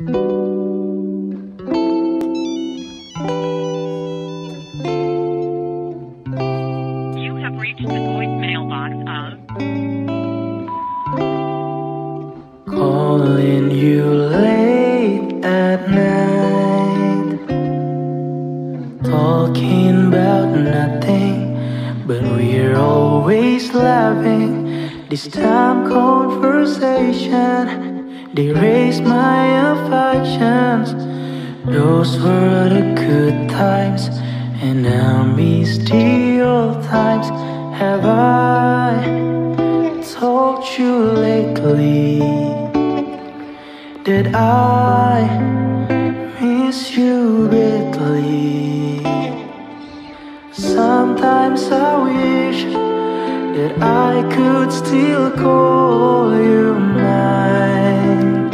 You have reached the voicemail box of calling you late at night, talking about nothing, but we're always laughing. This time conversation erased my affections. Those were the good times, and now I miss the old times. Have I told you lately that I miss you bitterly? Sometimes I wish that I could still call you mine,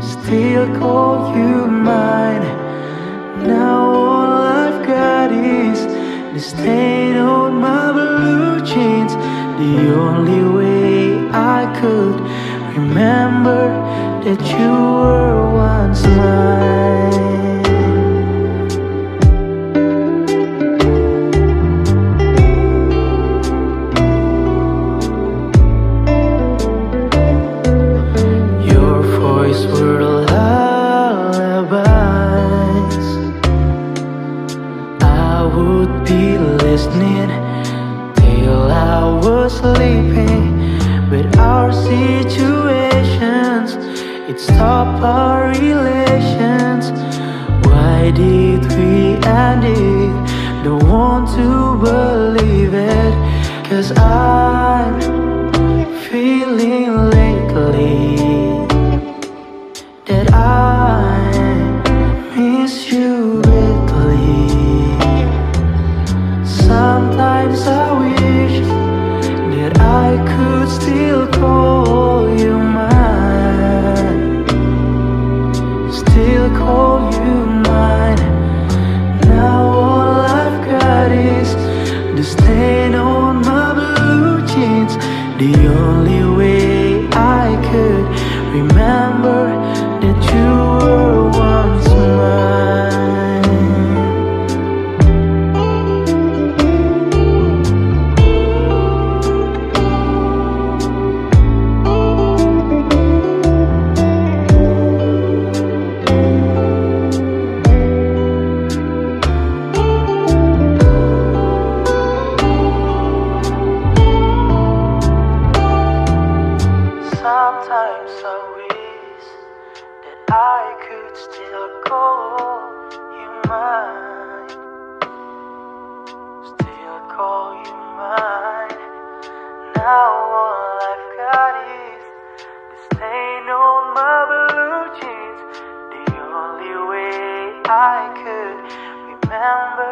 still call you mine. Now all I've got is the stain on my blue jeans. The only way I could remember that you were once mine. Were lullabies, I would be listening till I was sleeping. But our situations, it stopped our relations. Why did we end it? Don't want to believe it, 'cause I'm feeling lately that I miss you greatly. Sometimes I wish that I could still call you mine, still call you mine. Now all I've got is the stain on my blue jeans. The only way I could remember that you were once mine. Sometimes I wish that I could still call you mine, still call you mine. Now all I've got is the stain on my blue jeans. The only way I could remember